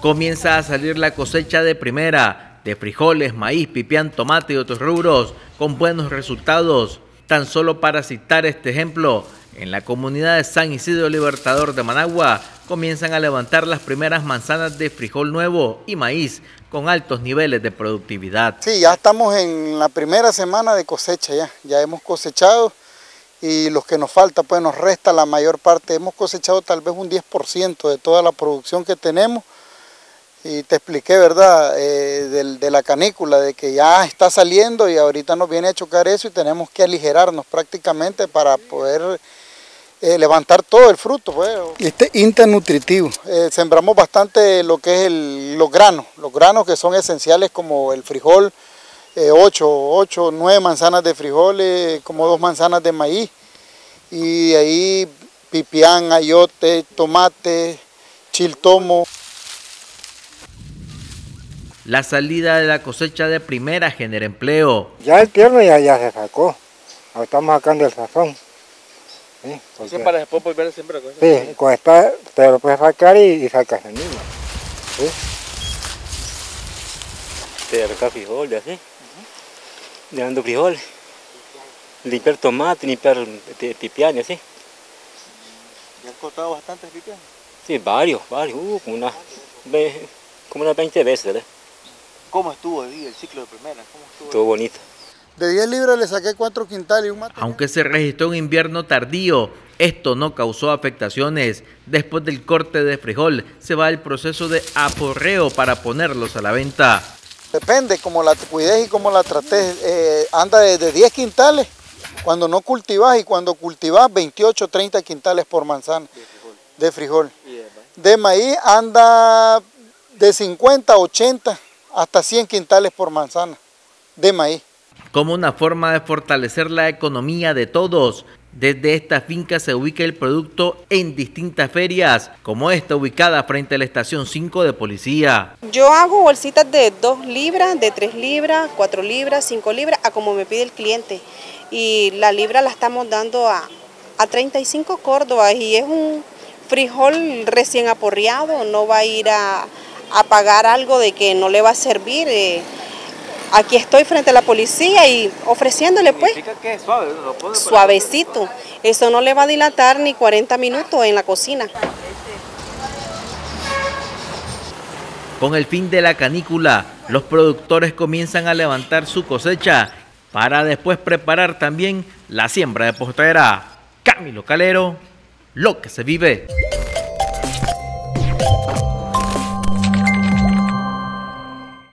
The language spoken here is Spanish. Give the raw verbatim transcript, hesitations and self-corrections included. Comienza a salir la cosecha de primera, de frijoles, maíz, pipián, tomate y otros rubros, con buenos resultados. Tan solo para citar este ejemplo, en la comunidad de San Isidro Libertador de Managua, comienzan a levantar las primeras manzanas de frijol nuevo y maíz con altos niveles de productividad. Sí, ya estamos en la primera semana de cosecha, ya, ya hemos cosechado y los que nos falta, pues nos resta la mayor parte. Hemos cosechado tal vez un diez por ciento de toda la producción que tenemos y te expliqué, ¿verdad?, eh, de, de la canícula, de que ya está saliendo y ahorita nos viene a chocar eso y tenemos que aligerarnos prácticamente para poder Eh, levantar todo el fruto, pues. Este internutritivo. Eh, sembramos bastante lo que es el, los granos, los granos que son esenciales como el frijol, eh, ocho, ocho, nueve manzanas de frijoles, como dos manzanas de maíz, y ahí pipián, ayote, tomate, chiltomo. La salida de la cosecha de primera genera empleo. Ya el tierno ya, ya se sacó, ahora estamos sacando el sazón. Sí, porque, para después volver a sembrar. Con sí, con esta te lo puedes sacar y, y sacas el niño. ¿Sí? Te arranca frijol de así. Uh-huh. Dejando frijoles. Limpiar tomate, limpiar pipián y así. ¿Y has cortado bastantes pipián? Sí, varios, varios. Uh, como, una, como unas veinte veces, ¿verdad? ¿Cómo estuvo el, el ciclo de primera? ¿Cómo estuvo? Estuvo bonito. De diez libras le saqué cuatro quintales y un mate. Aunque se registró un invierno tardío, esto no causó afectaciones. Después del corte de frijol, se va el proceso de aporreo para ponerlos a la venta. Depende, como la cuides y como la trates, eh, anda desde diez quintales cuando no cultivas y cuando cultivas veintiocho, treinta quintales por manzana de frijol. De maíz anda de cincuenta, ochenta hasta cien quintales por manzana de maíz. Como una forma de fortalecer la economía de todos, desde esta finca se ubica el producto en distintas ferias, como esta ubicada frente a la estación cinco de policía. Yo hago bolsitas de dos libras, de tres libras, cuatro libras, cinco libras, a como me pide el cliente. Y la libra la estamos dando a, a treinta y cinco córdobas y es un frijol recién aporreado, no va a ir a, a pagar algo de que no le va a servir. Eh. Aquí estoy frente a la policía y ofreciéndole, pues, que es suave, ¿no? Suavecito. Eso no le va a dilatar ni cuarenta minutos en la cocina. Con el fin de la canícula, los productores comienzan a levantar su cosecha para después preparar también la siembra de postrera. Camilo Calero, Lo que se vive.